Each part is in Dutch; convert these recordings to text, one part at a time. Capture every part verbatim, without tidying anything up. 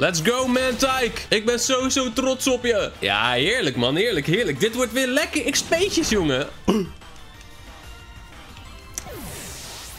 Let's go, Mantike. Ik ben sowieso trots op je. Ja, heerlijk, man. Heerlijk, heerlijk. Dit wordt weer lekker X P'tjes, jongen.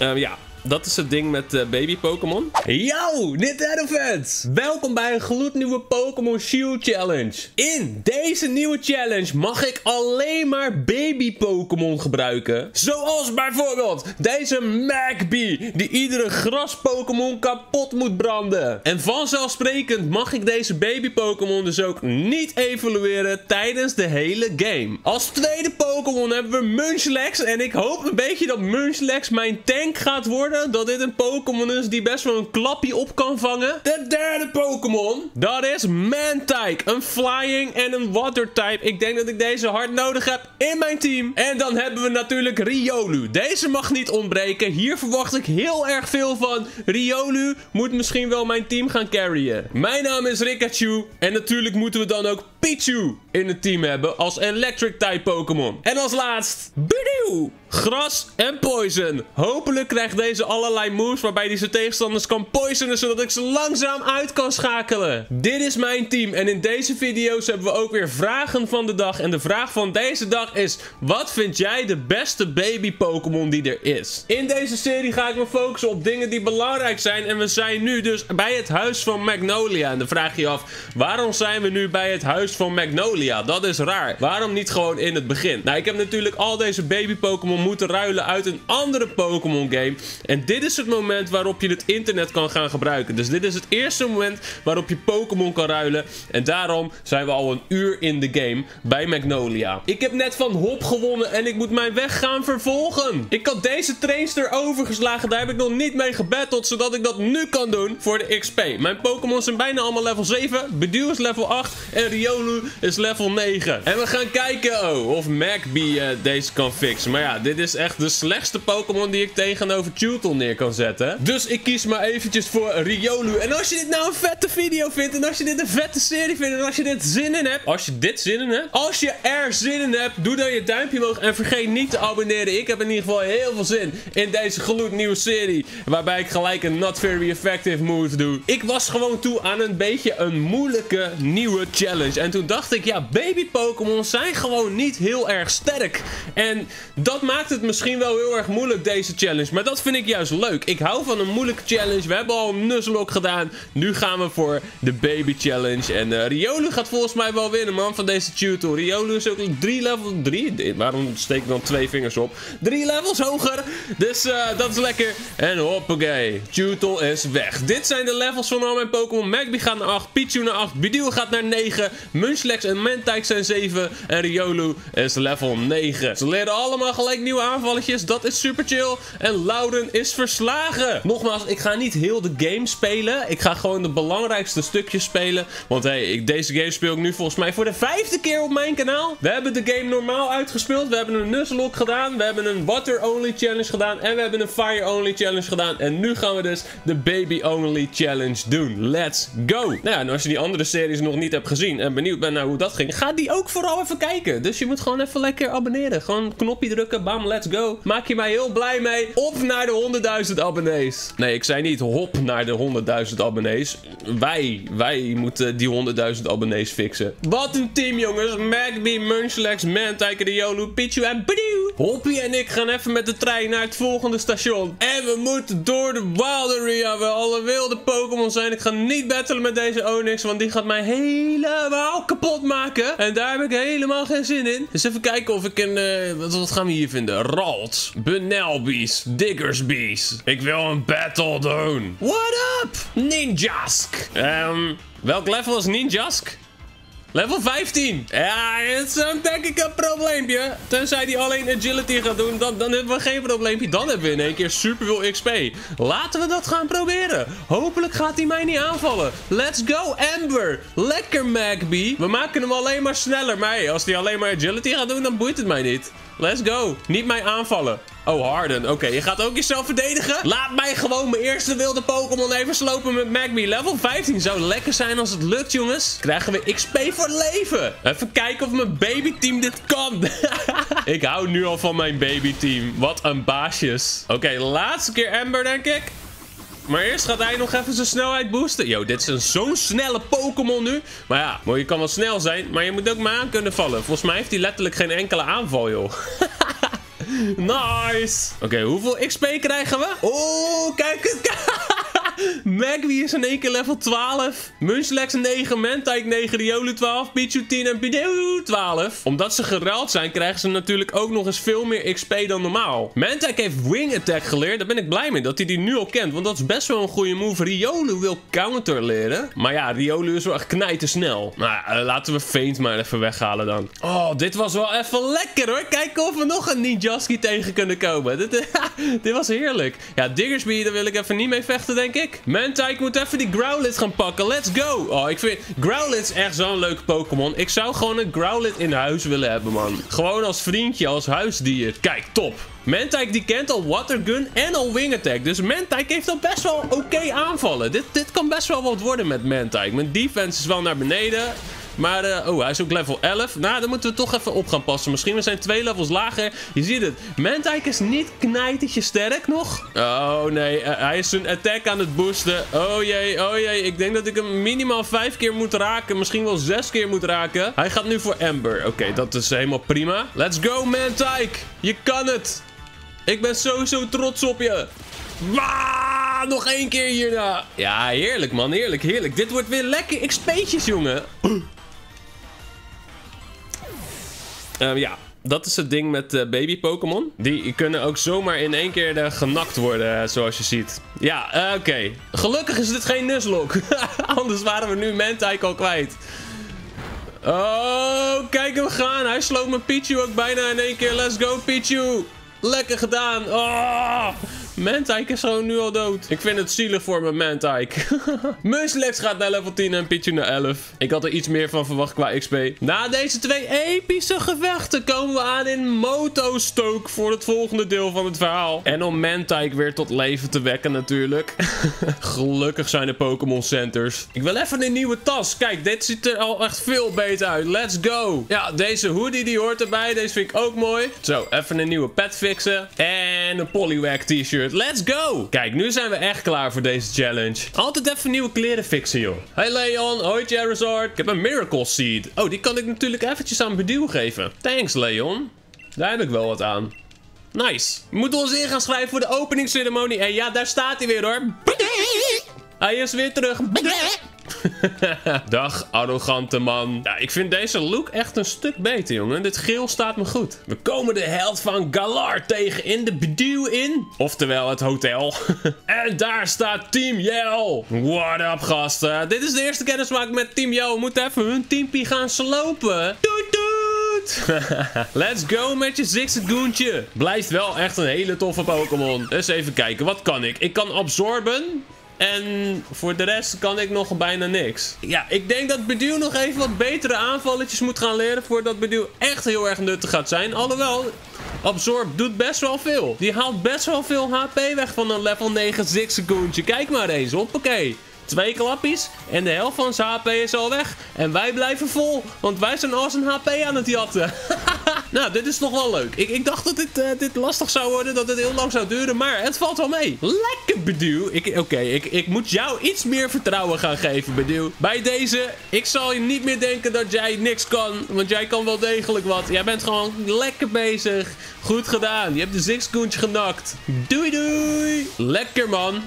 um, ja. Dat is het ding met uh, baby Pokémon. Yo, Niterfans! Welkom bij een gloednieuwe Pokémon Shield Challenge. In deze nieuwe challenge mag ik alleen maar baby Pokémon gebruiken. Zoals bijvoorbeeld deze Magby, die iedere gras Pokémon kapot moet branden. En vanzelfsprekend mag ik deze baby Pokémon dus ook niet evolueren tijdens de hele game. Als tweede Pokémon hebben we Munchlax. En ik hoop een beetje dat Munchlax mijn tank gaat worden. Dat dit een Pokémon is die best wel een klapje op kan vangen. De derde Pokémon, dat is Mantike. Een Flying en een Water type. Ik denk dat ik deze hard nodig heb in mijn team. En dan hebben we natuurlijk Riolu. Deze mag niet ontbreken. Hier verwacht ik heel erg veel van. Riolu moet misschien wel mijn team gaan carryen. Mijn naam is Rickachu. En natuurlijk moeten we dan ook Pichu in het team hebben als Electric type Pokémon. En als laatst, Bidoo. Gras en Poison. Hopelijk krijgt deze allerlei moves waarbij hij zijn tegenstanders kan poisonen, zodat ik ze langzaam uit kan schakelen. Dit is mijn team. En in deze video's hebben we ook weer vragen van de dag. En de vraag van deze dag is: wat vind jij de beste baby Pokémon die er is? In deze serie ga ik me focussen op dingen die belangrijk zijn. En we zijn nu dus bij het huis van Magnolia. En dan vraag je je af, waarom zijn we nu bij het huis van Magnolia? Dat is raar. Waarom niet gewoon in het begin? Nou, ik heb natuurlijk al deze baby Pokémon moeten ruilen uit een andere Pokémon game. En dit is het moment waarop je het internet kan gaan gebruiken. Dus dit is het eerste moment waarop je Pokémon kan ruilen. En daarom zijn we al een uur in de game bij Magnolia. Ik heb net van Hop gewonnen en ik moet mijn weg gaan vervolgen. Ik had deze trainster overgeslagen. Daar heb ik nog niet mee gebatteld, zodat ik dat nu kan doen voor de X P. Mijn Pokémon zijn bijna allemaal level zeven. Bedew is level acht. En Riolu is level negen. En we gaan kijken oh, of Magby uh, deze kan fixen. Maar ja, dit Dit is echt de slechtste Pokémon die ik tegenover Chewtle neer kan zetten. Dus ik kies maar eventjes voor Riolu. En als je dit nou een vette video vindt, en als je dit een vette serie vindt, en als je dit zin in hebt. Als je dit zin in hebt. Als je er zin in hebt, doe dan je duimpje omhoog en vergeet niet te abonneren. Ik heb in ieder geval heel veel zin in deze gloednieuwe serie. Waarbij ik gelijk een not very effective move doe. Ik was gewoon toe aan een beetje een moeilijke nieuwe challenge. En toen dacht ik, ja, baby Pokémon zijn gewoon niet heel erg sterk. En dat maakt het misschien wel heel erg moeilijk, deze challenge. Maar dat vind ik juist leuk. Ik hou van een moeilijke challenge. We hebben al een Nuzlocke gedaan. Nu gaan we voor de baby challenge. En uh, Riolu gaat volgens mij wel winnen, man, van deze Chewtle. Riolu is ook drie level drie. Waarom steek ik dan twee vingers op? Drie levels hoger. Dus uh, dat is lekker. En hoppakee. Chewtle is weg. Dit zijn de levels van al mijn Pokémon. Magby gaat naar acht. Pichu naar acht. Bedew gaat naar negen. Munchlax en Mantike zijn zeven. En Riolu is level negen. Ze leren allemaal gelijk nieuwe aanvalletjes, dat is super chill. En Loudon is verslagen. Nogmaals, ik ga niet heel de game spelen. Ik ga gewoon de belangrijkste stukjes spelen. Want hey, ik, deze game speel ik nu volgens mij voor de vijfde keer op mijn kanaal. We hebben de game normaal uitgespeeld. We hebben een Nuzlocke gedaan. We hebben een Water Only Challenge gedaan. En we hebben een Fire Only Challenge gedaan. En nu gaan we dus de Baby Only Challenge doen. Let's go! Nou ja, en als je die andere series nog niet hebt gezien en benieuwd bent naar hoe dat ging, ga die ook vooral even kijken. Dus je moet gewoon even lekker abonneren. Gewoon een knopje drukken, bam, let's go. Maak je mij heel blij mee. Op naar de honderdduizend abonnees. Nee, ik zei niet hop naar de honderdduizend abonnees. Wij, wij moeten die honderdduizend abonnees fixen. Wat een team, jongens. Magby, Munchlax, Mantike, Riolu, Pichu en Bedew. Hoppie en ik gaan even met de trein naar het volgende station. En we moeten door de Wild Area, waar alle wilde Pokémon zijn. Ik ga niet battelen met deze Onix, want die gaat mij helemaal kapot maken. En daar heb ik helemaal geen zin in. Dus even kijken of ik een... Uh, wat, wat gaan we hier vinden? Ralt, Benelbies, Diggersbees. Ik wil een battle doen. What up? Ninjask. Um, welk level is Ninjask? Level vijftien. Ja, het is um, denk ik een probleempje. Tenzij die alleen agility gaat doen, dan, dan hebben we geen probleempje. Dan hebben we in één keer super veel X P. Laten we dat gaan proberen. Hopelijk gaat hij mij niet aanvallen. Let's go, Amber. Lekker, Magby. We maken hem alleen maar sneller. Maar hey, als hij alleen maar agility gaat doen, dan boeit het mij niet. Let's go. Niet mij aanvallen. Oh, Harden. Oké, okay, je gaat ook jezelf verdedigen? Laat mij gewoon mijn eerste wilde Pokémon even slopen met Magby. Level vijftien zou lekker zijn als het lukt, jongens. Krijgen we X P voor leven. Even kijken of mijn babyteam dit kan. Ik hou nu al van mijn babyteam. Wat een baasjes. Oké, okay, laatste keer Amber, denk ik. Maar eerst gaat hij nog even zijn snelheid boosten. Yo, dit is zo'n snelle Pokémon nu. Maar ja, maar je kan wel snel zijn, maar je moet ook maar aan kunnen vallen. Volgens mij heeft hij letterlijk geen enkele aanval, joh. Nice. Oké, okay, hoeveel X P krijgen we? Oh, kijk het, kijk. Magby is in één keer level twaalf. Munchlax negen, Mantike negen, Riolu twaalf, Pichu tien en Bidoo twaalf. Omdat ze geruild zijn, krijgen ze natuurlijk ook nog eens veel meer X P dan normaal. Mantike heeft Wing Attack geleerd. Daar ben ik blij mee dat hij die nu al kent. Want dat is best wel een goede move. Riolu wil counter leren. Maar ja, Riolu is wel echt knijtersnel. Nou, uh, laten we Feint maar even weghalen dan. Oh, dit was wel even lekker hoor. Kijken of we nog een Ninjaski tegen kunnen komen. Dit, dit was heerlijk. Ja, Diggersby, daar wil ik even niet mee vechten, denk ik. Mantike moet even die Growlithe gaan pakken. Let's go. Oh, ik vind Growlithe is echt zo'n leuke Pokémon. Ik zou gewoon een Growlithe in huis willen hebben, man. Gewoon als vriendje, als huisdier. Kijk, top. Mantike die kent al Water Gun en al Wing Attack. Dus Mantike heeft al best wel oké okay aanvallen. Dit, dit kan best wel wat worden met Mantike. Mijn defense is wel naar beneden. Maar, uh, oh, hij is ook level elf. Nou, daar moeten we toch even op gaan passen. Misschien, we zijn twee levels lager. Je ziet het. Mantike is niet knijtertje sterk nog. Oh, nee. Uh, hij is zijn attack aan het boosten. Oh, jee. Oh, jee. Ik denk dat ik hem minimaal vijf keer moet raken. Misschien wel zes keer moet raken. Hij gaat nu voor Amber. Oké, okay, dat is helemaal prima. Let's go, Mantike. Je kan het. Ik ben sowieso trots op je. Waaah, nog één keer hierna. Ja, heerlijk, man. Heerlijk, heerlijk. Dit wordt weer lekker X P'tjes, jongen. Um, ja, dat is het ding met uh, baby Pokémon. Die kunnen ook zomaar in één keer uh, genakt worden, uh, zoals je ziet. Ja, uh, oké. Okay. Gelukkig is dit geen Nuzlocke. Anders waren we nu Mantike al kwijt. Oh, kijk hem gaan. Hij sloot mijn Pichu ook bijna in één keer. Let's go, Pichu. Lekker gedaan. Oh, Mantike is gewoon nu al dood. Ik vind het zielig voor mijn Mantike. Munchlax gaat naar level tien en Pichu naar elf. Ik had er iets meer van verwacht qua X P. Na deze twee epische gevechten komen we aan in Motostoke voor het volgende deel van het verhaal. En om Mantike weer tot leven te wekken natuurlijk. Gelukkig zijn de Pokémon Centers. Ik wil even een nieuwe tas. Kijk, dit ziet er al echt veel beter uit. Let's go. Ja, deze hoodie die hoort erbij. Deze vind ik ook mooi. Zo, even een nieuwe pet fixen. En een Poliwag t-shirt. Let's go! Kijk, nu zijn we echt klaar voor deze challenge. Altijd even nieuwe kleren fixen, joh. Hey Leon, hoi Charizard. Ik heb een Miracle Seed. Oh, die kan ik natuurlijk eventjes aan Beduw geven. Thanks, Leon. Daar heb ik wel wat aan. Nice. We moeten ons in gaan schrijven voor de openingsceremonie. En ja, daar staat hij weer, hoor. Hij is weer terug. Dag, arrogante man. Ja, ik vind deze look echt een stuk beter, jongen. Dit geel staat me goed. We komen de held van Galar tegen in de Beduw in. Oftewel het hotel. En daar staat Team Yell. What up, gasten. Dit is de eerste kennismaking met Team Yell. We moeten even hun teampie gaan slopen. Doei, doei. Let's go met je Zigzagoentje. Blijft wel echt een hele toffe Pokémon. Dus even kijken, wat kan ik? Ik kan absorben. En voor de rest kan ik nog bijna niks. Ja, ik denk dat Beduw nog even wat betere aanvalletjes moet gaan leren voordat Beduw echt heel erg nuttig gaat zijn. Alhoewel, Absorb doet best wel veel. Die haalt best wel veel H P weg van een level negen Zigzagoentje. Kijk maar eens, hoppakee. Twee klappies en de helft van zijn H P is al weg. En wij blijven vol, want wij zijn al zijn H P aan het jatten. Nou, dit is nog wel leuk. Ik, ik dacht dat dit, uh, dit lastig zou worden, dat het heel lang zou duren, maar het valt wel mee. Lekker, Beduw. Oké, okay, ik, ik moet jou iets meer vertrouwen gaan geven, Beduw. Bij deze, ik zal je niet meer denken dat jij niks kan, want jij kan wel degelijk wat. Jij bent gewoon lekker bezig. Goed gedaan. Je hebt de Zigzagoentje genakt. Doei, doei. Lekker, man.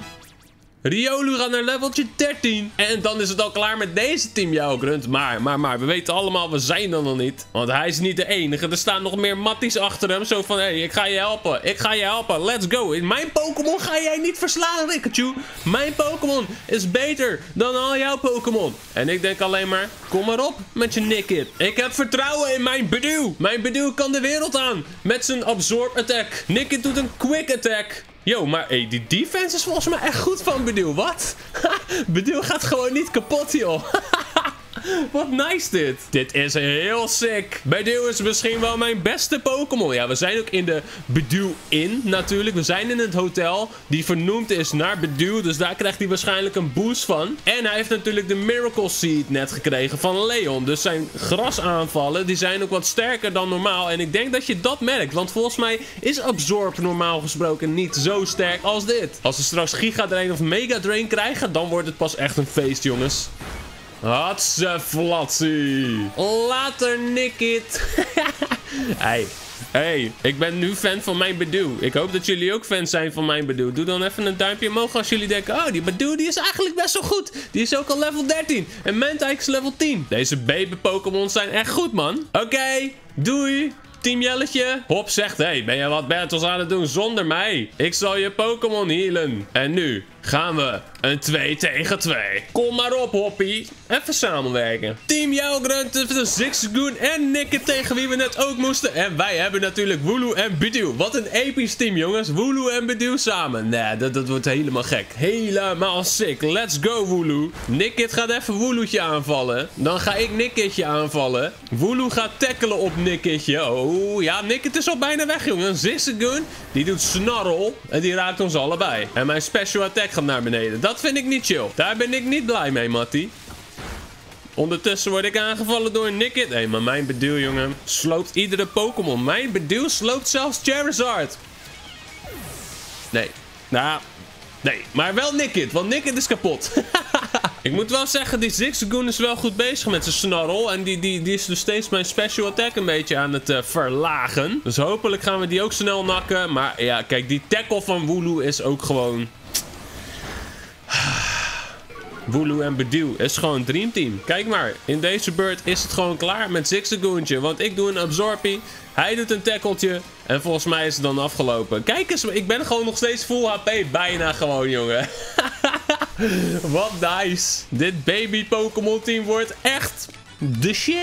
Riolu gaat naar leveltje dertien. En dan is het al klaar met deze Team Yell grunt. Maar, maar, maar, we weten allemaal, we zijn dan nog niet. Want hij is niet de enige. Er staan nog meer matties achter hem. Zo van, hé, hey, ik ga je helpen. Ik ga je helpen. Let's go. In mijn Pokémon ga jij niet verslaan, Rickachu. Mijn Pokémon is beter dan al jouw Pokémon. En ik denk alleen maar, kom maar op met je Nickit. Ik heb vertrouwen in mijn Beduw. Mijn Beduw kan de wereld aan. Met zijn Absorb Attack. Nickit doet een Quick Attack. Yo, maar hey, die defense is volgens mij echt goed van Beduw. Wat? Beduw gaat gewoon niet kapot, joh. Wat nice dit. Dit is heel sick. Bedew is misschien wel mijn beste Pokémon. Ja, we zijn ook in de Bedew Inn natuurlijk. We zijn in het hotel die vernoemd is naar Bedew. Dus daar krijgt hij waarschijnlijk een boost van. En hij heeft natuurlijk de Miracle Seed net gekregen van Leon. Dus zijn grasaanvallen die zijn ook wat sterker dan normaal. En ik denk dat je dat merkt. Want volgens mij is Absorb normaal gesproken niet zo sterk als dit. Als we straks Giga Drain of Mega Drain krijgen, dan wordt het pas echt een feest, jongens. Hatseflatsie. Later, Nickit. Hey. Hey, ik ben nu fan van mijn Bedew. Ik hoop dat jullie ook fan zijn van mijn Bedew. Doe dan even een duimpje omhoog als jullie denken... Oh, die Bedew die is eigenlijk best wel goed. Die is ook al level dertien. En Mantike is level tien. Deze baby Pokémon zijn echt goed, man. Oké, okay, doei. Team Jelletje. Hop zegt, hey, ben je wat battles aan het doen zonder mij? Ik zal je Pokémon healen. En nu gaan we een twee tegen twee. Kom maar op, Hoppie. Even samenwerken. Team Yell, Grunt, Zigzagoon en Nikke tegen wie we net ook moesten. En wij hebben natuurlijk Wooloo en Bedew. Wat een episch team, jongens. Wooloo en Bedew samen. Nee, dat, dat wordt helemaal gek. Helemaal sick. Let's go, Wooloo. Nikke gaat even Woolootje aanvallen. Dan ga ik Nikketje aanvallen. Wooloo gaat tackelen op Nikketje. Oh, ja, Nikke is al bijna weg, jongens. Zigzagoon, die doet snarl. En die raakt ons allebei. En mijn special attack gaat naar beneden. Dat vind ik niet chill. Daar ben ik niet blij mee, Mattie. Ondertussen word ik aangevallen door Nickit. Hé, hey, maar mijn Bedew, jongen, sloopt iedere Pokémon. Mijn Bedew sloopt zelfs Charizard. Nee. Nou, nee. Maar wel Nickit, want Nickit is kapot. Ik moet wel zeggen, die Zigzagoon is wel goed bezig met zijn snarl. En die, die, die is dus steeds mijn special attack een beetje aan het uh, verlagen. Dus hopelijk gaan we die ook snel nakken. Maar ja, kijk, die tackle van Wooloo is ook gewoon... Wooloo en Bedew is gewoon Dream Team. Kijk maar, in deze beurt is het gewoon klaar met Zigzagoontje. Want ik doe een Absorbie, hij doet een tackeltje. En volgens mij is het dan afgelopen. Kijk eens, ik ben gewoon nog steeds full H P. Bijna gewoon, jongen. Wat nice. Dit baby Pokémon team wordt echt de shit.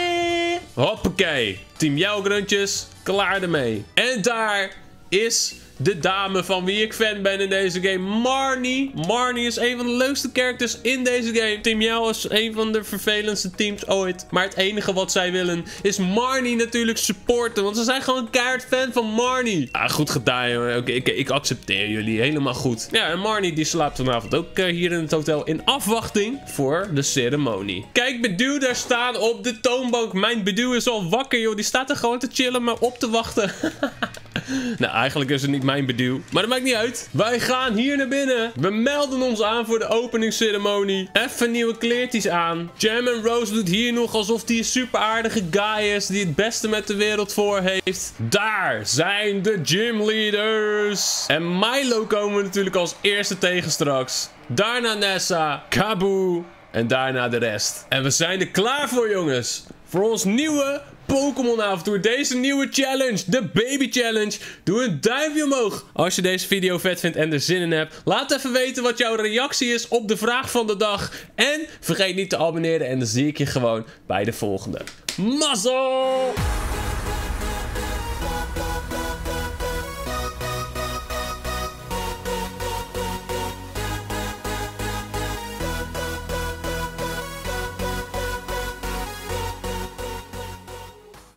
Hoppakee. Team Jouw Gruntjes, klaar ermee. En daar is... de dame van wie ik fan ben in deze game. Marnie. Marnie is een van de leukste characters in deze game. Team Yell is een van de vervelendste teams ooit. Maar het enige wat zij willen is Marnie natuurlijk supporten. Want ze zijn gewoon keihard fan van Marnie. Ah, goed gedaan, jongen. Oké, ik, ik accepteer jullie. Helemaal goed. Ja, en Marnie die slaapt vanavond ook uh, hier in het hotel in afwachting voor de ceremonie. Kijk, Bedew daar staan op de toonbank. Mijn Bedew is al wakker, joh. Die staat er gewoon te chillen, maar op te wachten. Nou, eigenlijk is het niet mijn Bedew. Maar dat maakt niet uit. Wij gaan hier naar binnen. We melden ons aan voor de openingsceremonie. Even nieuwe kleertjes aan. Jam en Rose doet hier nog alsof die een super aardige guy is. Die het beste met de wereld voor heeft. Daar zijn de gymleaders. En Milo komen we natuurlijk als eerste tegen straks. Daarna Nessa. Kabu. En daarna de rest. En we zijn er klaar voor, jongens. Voor ons nieuwe... Pokémon avontuur, deze nieuwe challenge, de baby challenge. Doe een duimpje omhoog als je deze video vet vindt en er zin in hebt. Laat even weten wat jouw reactie is op de vraag van de dag. En vergeet niet te abonneren en dan zie ik je gewoon bij de volgende. Mazzel!